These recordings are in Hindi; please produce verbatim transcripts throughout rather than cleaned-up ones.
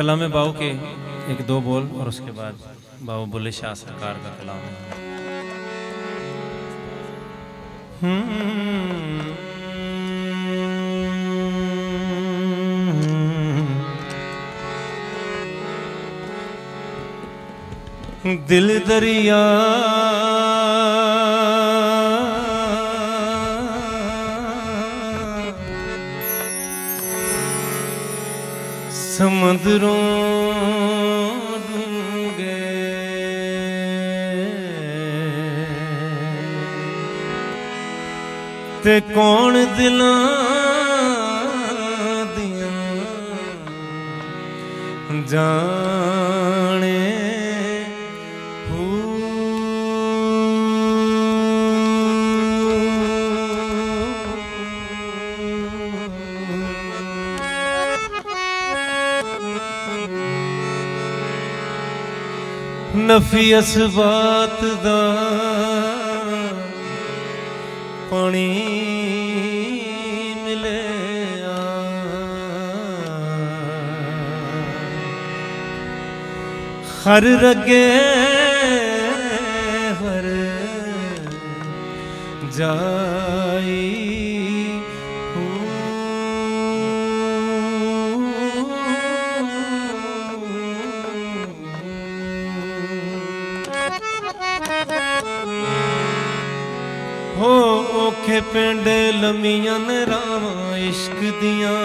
कलाम बाबू के एक दो बोल और उसके बाद बाबू बुले शाह सरकार का कलाम है। दिल दरिया समंदरों डूंगे ते कौन दिलां दियां जाने हू। नफी असबात दा पानी मिले हर रगे हर जाई हो ओखे पिंड लमियां रावां इश्क दियां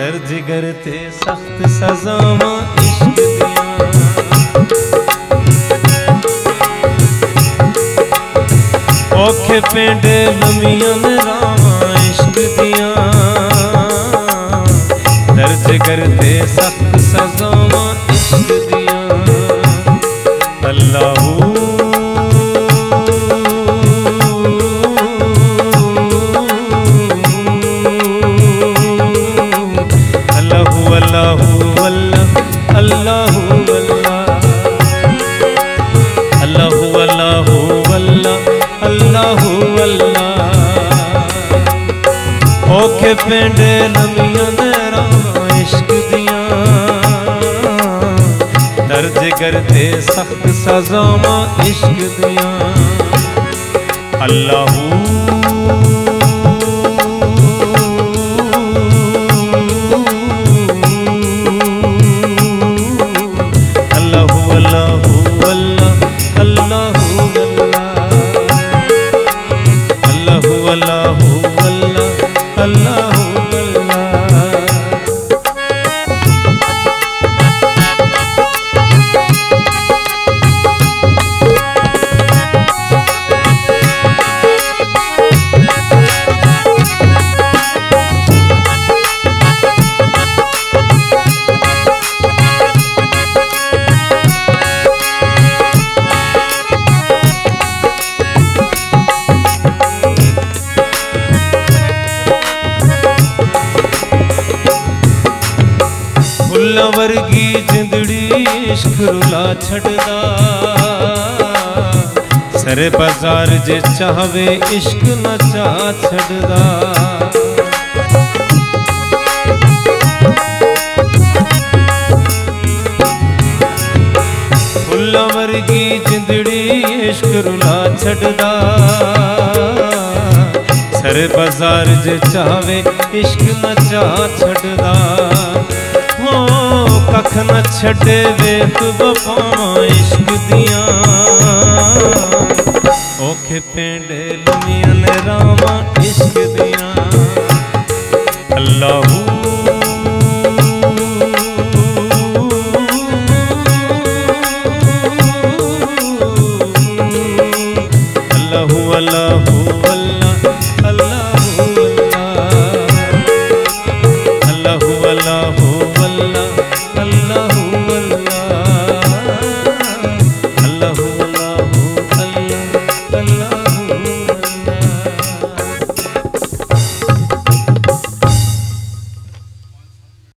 तर जिगर ते सख्त सजावां इश्क दियां ओखे पिंड लमियां रावां इश्क दियां तर जिगर ते सख्त सजावां इश्क दियां। अल्लाहू ओके पिंड लमियां रावां इश्क दियां दर्ज करते सख्त सजावां इश्क दियां। अल्लाहू अल्लाहू अल्लाहू अल्लाह अल्लाहू अल्लाहू अल्लाहू अल्लाह फुल्लां वर्गी जिंदड़ी इश्क रुला छड़दा सरे बाजार जे चाहवे इश्क न चाह छड़दा फुल्लां वर्गी जिंदड़ी इश्क रुला छड़दा सरे बाजार जे चाहवे इश्क न चाह छड़दा कख न छड़े वेख वफावां इश्क दियां औखे पिंड लमियां रावां इश्क दियां।